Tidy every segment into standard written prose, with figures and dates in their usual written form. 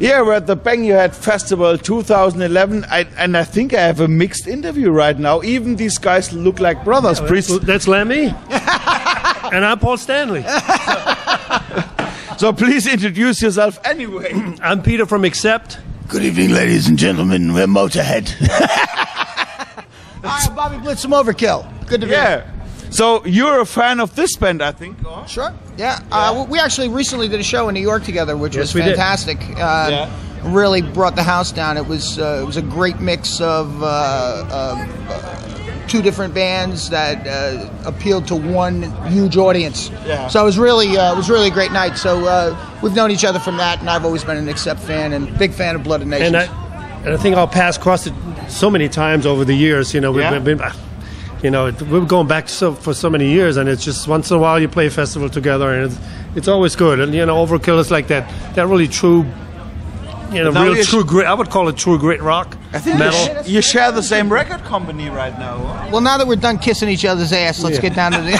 Yeah, we're at the Bang Your Head Festival 2011, and I think I have a mixed interview right now. Even these guys look like brothers. Yeah, that's Lemmy, and I'm Paul Stanley. So please introduce yourself anyway. I'm Peter from Accept. Good evening, ladies and gentlemen. We're Motorhead. I'm Bobby Blitz from Overkill. Good to be here. So you're a fan of this band, I think. Sure. Yeah. We actually recently did a show in New York together, which was fantastic. Really brought the house down. It was a great mix of two different bands that appealed to one huge audience. Yeah. So it was really a great night. So we've known each other from that, and I've always been an Accept fan and big fan of Blood of Nations. And I think our paths crossed it so many times over the years. You know, we've been. You know, we're going back for so many years, and it's just once in a while you play a festival together, and it's always good. And you know, Overkill is like that really true, you know, true grit. I would call it true grit rock. I think metal. You share the same record company right now. Huh? Well, now that we're done kissing each other's ass, let's get down to the.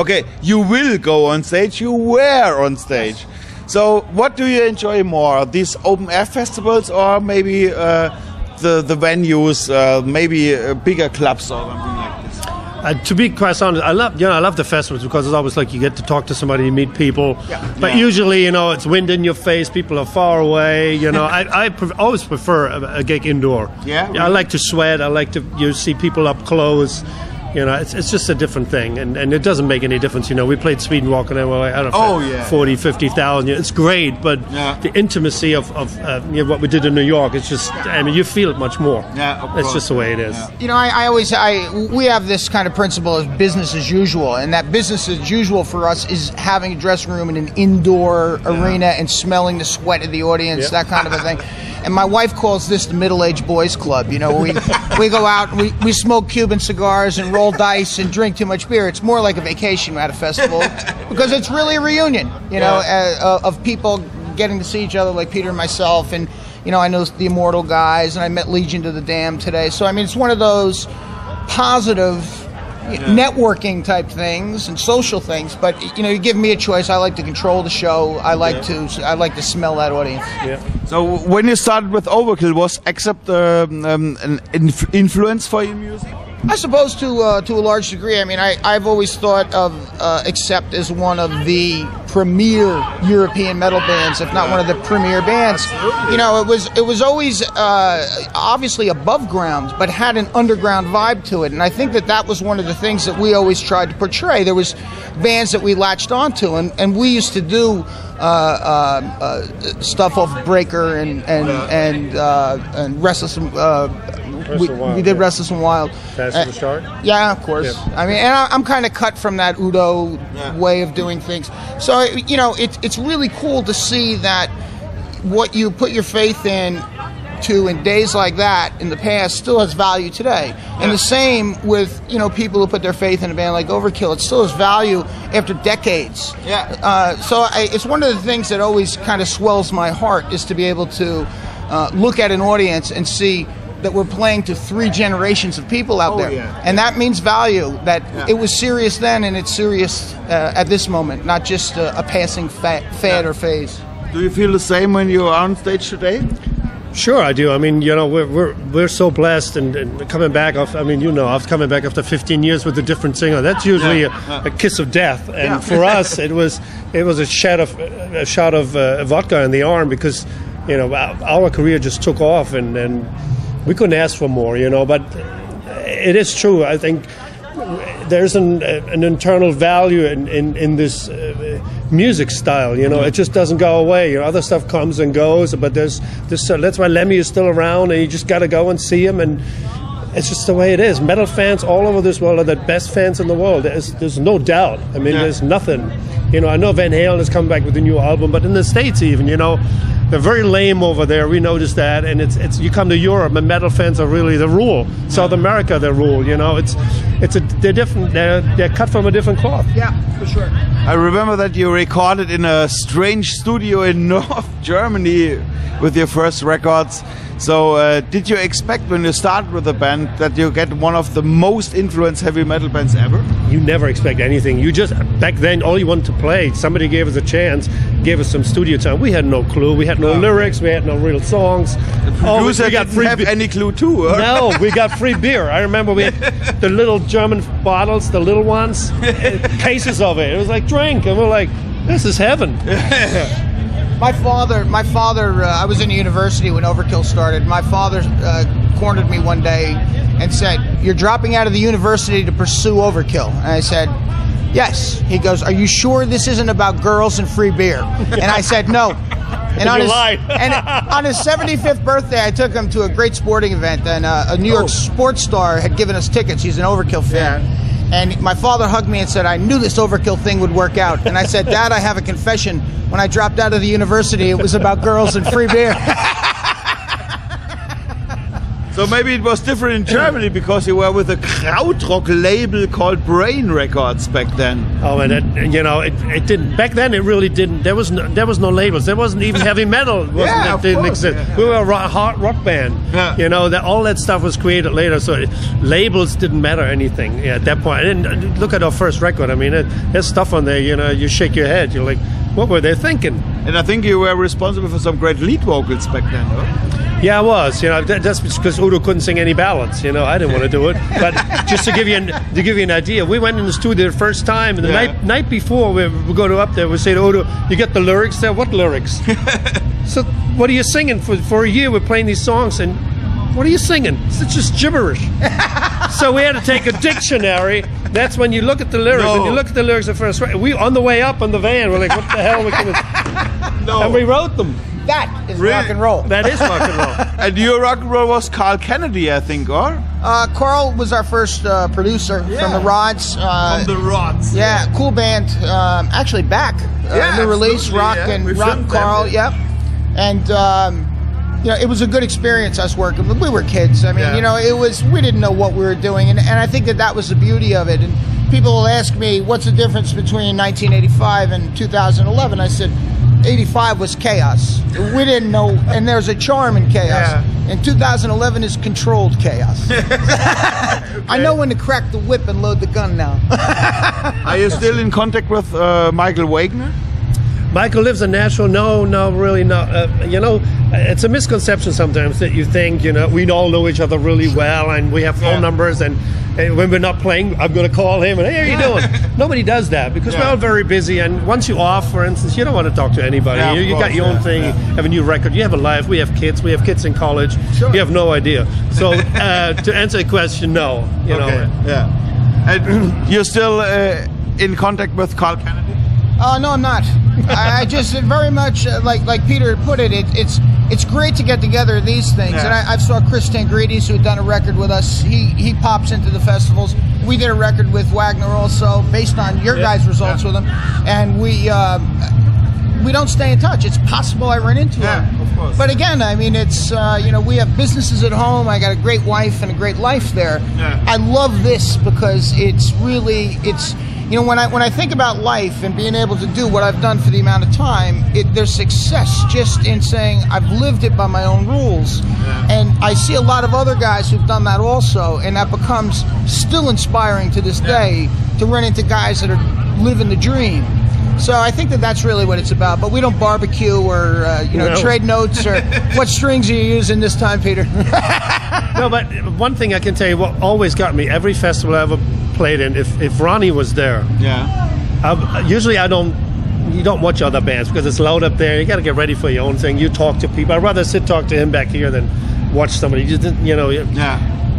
Okay, you will go on stage. You were on stage. So, what do you enjoy more? These open air festivals, or maybe? The venues, maybe bigger clubs or something like this. To be quite honest, I love the festivals because it's always like you get to talk to somebody, you meet people. Yeah. But usually, you know, it's wind in your face. People are far away. You know, I always prefer a gig indoor. Yeah, really? I like to sweat. I like to see people up close. You know, it's just a different thing, and it doesn't make any difference. You know, we played Sweden Rock, and they were like, I don't know, 40,000, 50,000. It's great, but the intimacy of what we did in New York, it's just, I mean, you feel it much more. Yeah, of course. It's just the way it is. Yeah. You know, we have this kind of principle of business as usual, and that business as usual for us is having a dressing room in an indoor arena and smelling the sweat of the audience, that kind of a thing. And my wife calls this the middle-aged boys club. You know, we go out, we smoke Cuban cigars and roll dice and drink too much beer. It's more like a vacation at a festival because it's really a reunion, you know, of people getting to see each other, like Peter and myself. And, you know, I know the Immortal guys, and I met Legion of the Damned today. So, I mean, it's one of those positive networking type things and social things. But, you know, you give me a choice. I like to control the show. I like to smell that audience. Yeah. So when you started with Overkill, was Accept an influence for your music? I suppose to a large degree. I mean, I've always thought of Accept as one of the premier European metal bands, if not one of the premier bands. Absolutely. You know, it was always obviously above ground, but had an underground vibe to it. And I think that was one of the things that we always tried to portray. There was bands that we latched onto, and we used to do stuff off Breaker and Restless and we did Restless and Wild. Fast as a Shark? Yeah, of course. Yeah. I mean, and I'm kind of cut from that Udo way of doing things. So, you know, it's really cool to see that what you put your faith in days like that in the past still has value today. And the same with, you know, people who put their faith in a band like Overkill. It still has value after decades. Yeah. So it's one of the things that always kind of swells my heart is to be able to look at an audience and see that we're playing to three generations of people out there. Yeah. And that means value, that it was serious then and it's serious at this moment, not just a passing fad or phase. Do you feel the same when you're on stage today? Sure, I do. I mean, you know, we're so blessed, and coming back off. I mean, you know, after coming back after 15 years with a different singer, that's usually a kiss of death. And for us, it was a shot of vodka in the arm because, you know, our career just took off, and we couldn't ask for more. You know, but it is true. I think there's an internal value in this music style, you know. It just doesn't go away. You know, other stuff comes and goes, but there's this. That's why Lemmy is still around, and you just got to go and see him. And it's just the way it is. Metal fans all over this world are the best fans in the world. There's no doubt. I mean, there's nothing. You know, I know Van Halen has come back with a new album, but in the States even, you know, they're very lame over there. We noticed that, and it's. You come to Europe, and metal fans are really the rule. South America, the rule. You know, they're different. They're cut from a different cloth. Yeah, for sure. I remember that you recorded in a strange studio in North Germany. with your first records. So did you expect when you started with the band that you get one of the most influenced heavy metal bands ever? You never expect anything. You just, back then, all you wanted to play. Somebody gave us a chance, gave us some studio time. We had no clue. We had no lyrics. We had no real songs. The producer didn't have any clue too. No, we got free beer. I remember we had the little German bottles, the little ones, cases of it. It was like, drink. And we're like, this is heaven. My father, I was in university when Overkill started. My father cornered me one day and said, "You're dropping out of the university to pursue Overkill." And I said, "Yes." He goes, "Are you sure this isn't about girls and free beer?" And I said, "No." And on his 75th birthday, I took him to a great sporting event, and a New York sports star had given us tickets. He's an Overkill fan. Yeah. And my father hugged me and said, "I knew this Overkill thing would work out." And I said, "Dad, I have a confession. When I dropped out of the university, it was about girls and free beer." So maybe it was different in Germany because you were with a krautrock label called Brain Records back then. Oh, and it didn't. Back then, it really didn't. There was no labels. There wasn't even heavy metal. It didn't exist. Yeah. We were a hard rock band. Yeah. You know, all that stuff was created later, so labels didn't matter anything at that point. And look at our first record. I mean, there's stuff on there. You know, you shake your head. You're like, what were they thinking? And I think you were responsible for some great lead vocals back then, right? Yeah, I was. You know, that's because Udo couldn't sing any ballads. You know, I didn't want to do it. But just to give you an idea, we went in the studio the first time, and the night before we go up there, we say to Udo, "You get the lyrics there? What lyrics?" So what are you singing for a year? We're playing these songs, and what are you singing? It's just gibberish. So we had to take a dictionary. That's when you look at the lyrics. No. When you look at the lyrics at first, we on the way up on the van, we're like, "What the hell?" And we wrote them. That is really? Rock and roll. That is rock and roll. And your rock and roll was Carl Canedy, I think, or? Carl was our first producer from the Rods. Yeah, cool band. Actually, back. New release, Rock and Carl, yep. And, you know, it was a good experience, us working. We were kids. I mean, you know, we didn't know what we were doing. And I think that was the beauty of it. And people will ask me, what's the difference between 1985 and 2011? I said, 85 was chaos. We didn't know, and there's a charm in chaos. Yeah. And 2011 is controlled chaos. Okay. I know when to crack the whip and load the gun now. Are you still in contact with Michael Wagner? Michael lives in Nashville. No, really not. You know, it's a misconception sometimes that you think, you know, we all know each other really well and we have phone numbers, and when we're not playing, I'm going to call him and, "Hey, how you doing?" Nobody does that because we're all very busy, and once you're off, for instance, you don't want to talk to anybody. Yeah, you got your own thing, you have a new record, you have a life, we have kids in college, you have no idea. So to answer the question, no. You know. Yeah. And you're still in contact with Carl Canedy? No, I'm not. I just very much like Peter put it. It's great to get together these things. Yeah. And I saw Chris Tangridis, who had done a record with us. He pops into the festivals. We did a record with Wagner also, based on your guys' results with him. And we don't stay in touch. It's possible I run into him. Of course. But again, I mean, it's you know, we have businesses at home. I got a great wife and a great life there. Yeah. I love this because it's really. You know, when I think about life and being able to do what I've done for the amount of time, there's success just in saying I've lived it by my own rules. Yeah. And I see a lot of other guys who've done that also, and that becomes still inspiring to this day to run into guys that are living the dream. So I think that's really what it's about. But we don't barbecue or trade notes or what strings are you using this time, Peter? No, but one thing I can tell you, what always got me every festival I ever played in, if Ronnie was there, usually you don't watch other bands because it's loud up there. You got to get ready for your own thing. You talk to people. I'd rather talk to him back here than watch somebody.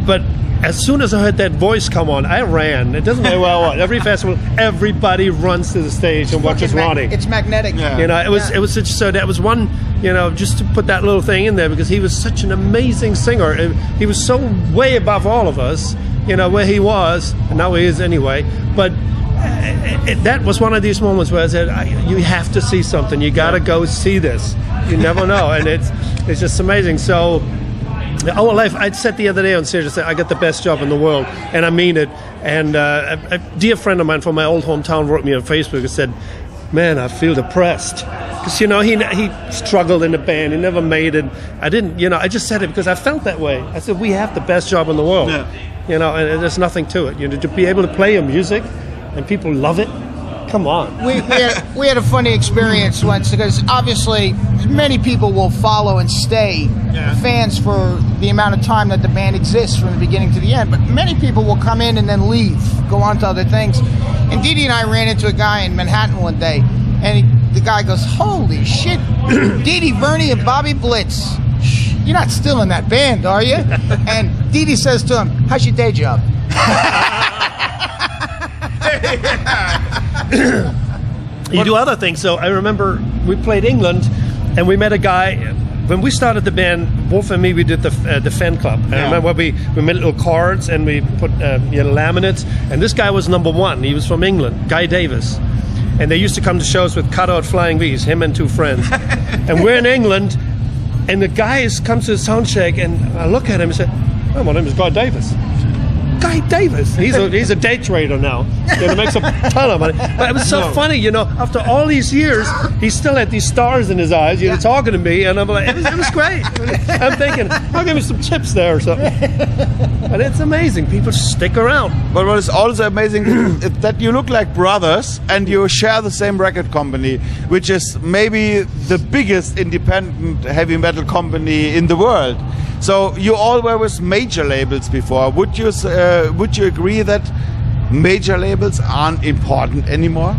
But as soon as I heard that voice come on, I ran. It doesn't matter what. Every festival, everybody runs to the stage and watches Ronnie. It's magnetic. Yeah. You know, it was such. So that was one. You know, just to put that little thing in there because he was such an amazing singer. He was so way above all of us. You know where he was, and now he is anyway. But that was one of these moments where I said, "You have to see something. You gotta go see this. You never know," and it's just amazing. So. Our life, I said the other day on stage, I said, I got the best job in the world, and I mean it. And a dear friend of mine from my old hometown wrote me on Facebook and said, "Man, I feel depressed." because, you know, he struggled in the band. He never made it. I didn't, you know, I just said it because I felt that way. I said, we have the best job in the world. Yeah. You know, and there's nothing to it. You know, to be able to play your music and people love it, come on. We had a funny experience once, because obviously many people will follow and stay fans for the amount of time that the band exists from the beginning to the end, but many people will come in and then leave, go on to other things. And Dee Dee and I ran into a guy in Manhattan one day, and the guy goes, holy shit, Dee Dee, Verni, and Bobby Blitz, you're not still in that band, are you? And Dee Dee says to him, how's your day job? You do other things. So I remember we played England, and we met a guy. When we started the band, Wolf and me, we did the fan club. Yeah. I remember we made little cards, and we put laminates. And this guy was number one. He was from England, Guy Davis. And they used to come to shows with cutout flying V's, him and two friends. And we're in England, and the guy comes to the sound check, and I look at him and say, oh, my name is Guy Davis. Guy Davis, he's a day trader now. He makes a ton of money. But it was so funny, you know. After all these years, he still had these stars in his eyes. You know, talking to me, and I'm like, it was great. I'm thinking, I'll give him some tips there or something. And it's amazing. People stick around. But what is also amazing is that you look like brothers, and you share the same record company, which is maybe the biggest independent heavy metal company in the world. So you all were with major labels before. Would you agree that major labels aren't important anymore?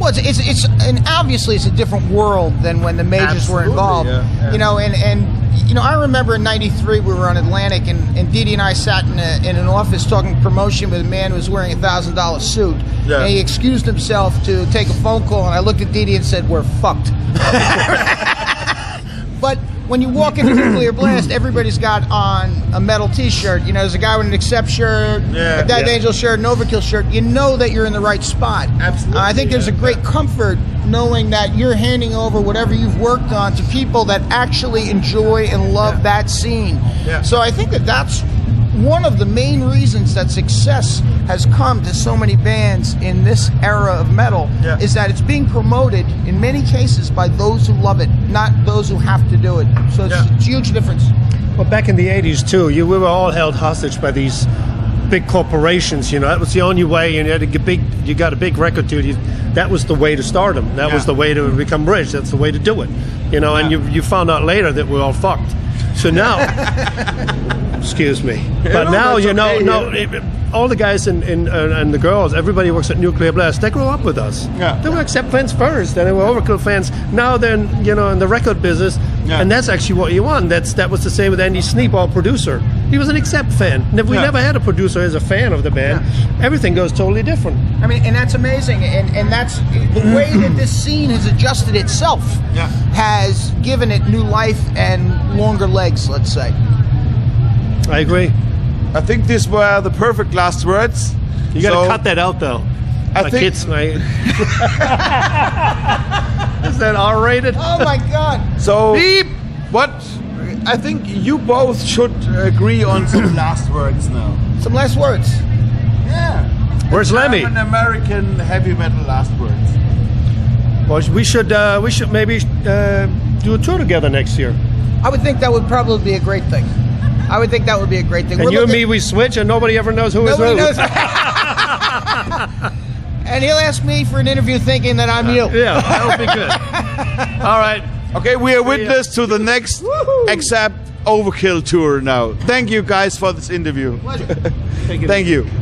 Well, it's and obviously it's a different world than when the majors were involved. Yeah, yeah. You know, and you know, I remember in '93 we were on Atlantic, and Dee Dee and I sat in an office talking promotion with a man who was wearing $1,000 suit. Yeah. And he excused himself to take a phone call, and I looked at Dee Dee and said, "We're fucked." But when you walk into Nuclear Blast, everybody's got on a metal T-shirt. You know, there's a guy with an Accept shirt, a Dead Angel shirt, an Overkill shirt. You know that you're in the right spot. Absolutely. I think there's a great comfort knowing that you're handing over whatever you've worked on to people that actually enjoy and love that scene. Yeah. So I think that's one of the main reasons that success has come to so many bands in this era of metal is that it's being promoted in many cases by those who love it, not those who have to do it. So it's a huge difference. Well, back in the 80s too, we were all held hostage by these big corporations. You know, that was the only way. You had you got a big record deal. That was the way to stardom. That was the way to become rich. That's the way to do it. You know, and you found out later that we're all fucked. So now. Excuse me, but now you know. All the guys and the girls, everybody works at Nuclear Blast. They grew up with us. Yeah. They were Accept fans first, and they were Overkill fans. Now they're in the record business, and that's actually what you want. That was the same with Andy Sneap, our producer. He was an Accept fan. We never had a producer as a fan of the band. Yeah. Everything goes totally different. I mean, and that's amazing, and that's the way that this scene has adjusted itself. Yeah. Has given it new life and longer legs, let's say. I agree. I think these were the perfect last words. You gotta cut that out though. Is that R-rated? Oh my god. So beep. What? I think you both should agree on some last words now. Some last words? Yeah. Where's Lemmy? An American heavy metal last words. Well, we should maybe do a tour together next year. I would think that would probably be a great thing. I would think that would be a great thing. And you and me, we switch, and nobody ever knows who is who. And he'll ask me for an interview thinking that I'm you. Yeah, that would be good. All right. Okay, we are witness to the next Accept Overkill tour now. Thank you guys for this interview. Pleasure. Thank you.